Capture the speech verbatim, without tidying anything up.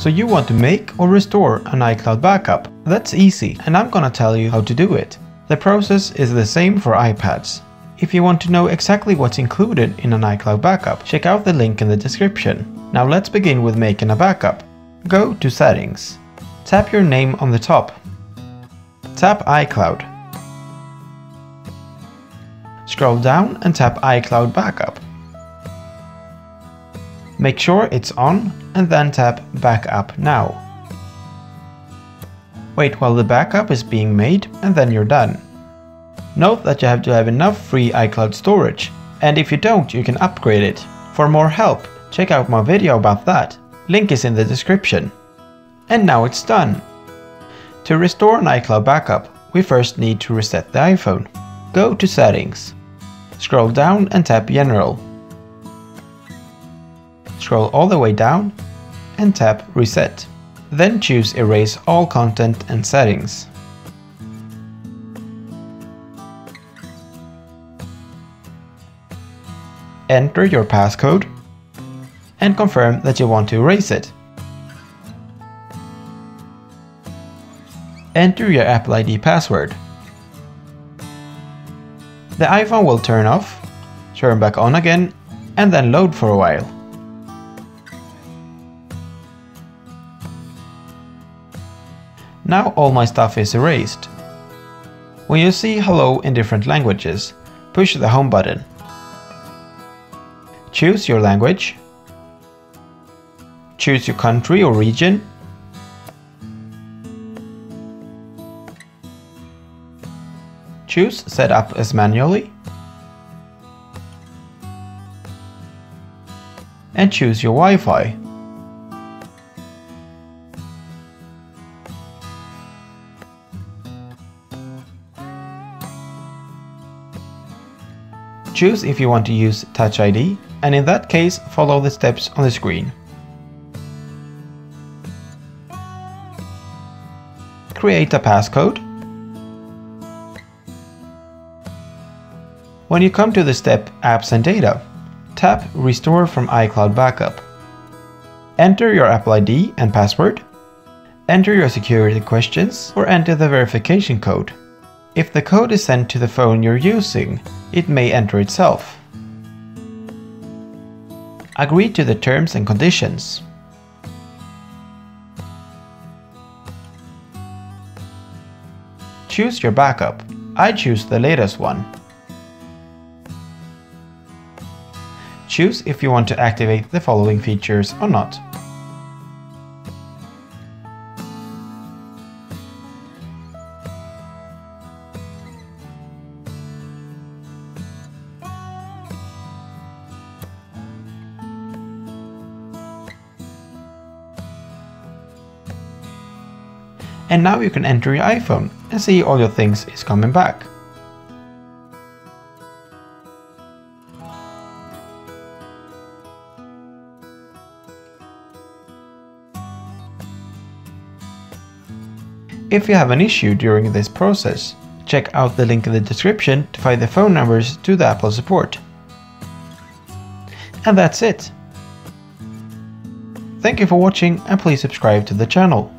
So you want to make or restore an iCloud backup. That's easy, and I'm gonna tell you how to do it. The process is the same for iPads. If you want to know exactly what's included in an iCloud backup, check out the link in the description. Now let's begin with making a backup. Go to Settings. Tap your name on the top. Tap iCloud. Scroll down and tap iCloud Backup. Make sure it's on and then tap Backup Now. Wait while the backup is being made and then you're done. Note that you have to have enough free iCloud storage, and if you don't, you can upgrade it. For more help, check out my video about that. Link is in the description. And now it's done! To restore an iCloud backup, we first need to reset the iPhone. Go to Settings. Scroll down and tap General. Scroll all the way down and tap Reset. Then choose Erase all content and settings. Enter your passcode and confirm that you want to erase it. Enter your Apple I D password. The iPhone will turn off, turn back on again, and then load for a while. Now all my stuff is erased. When you see hello in different languages, push the home button. Choose your language. Choose your country or region. Choose Set Up as Manually, and choose your Wi-Fi. Choose if you want to use Touch I D, and in that case, follow the steps on the screen. Create a passcode. When you come to the step Apps and Data, tap Restore from iCloud Backup. Enter your Apple I D and password. Enter your security questions or enter the verification code. If the code is sent to the phone you're using, it may enter itself. Agree to the terms and conditions. Choose your backup. I choose the latest one. Choose if you want to activate the following features or not. And now you can enter your iPhone and see all your things is coming back. If you have an issue during this process, check out the link in the description to find the phone numbers to the Apple support. And that's it! Thank you for watching, and please subscribe to the channel.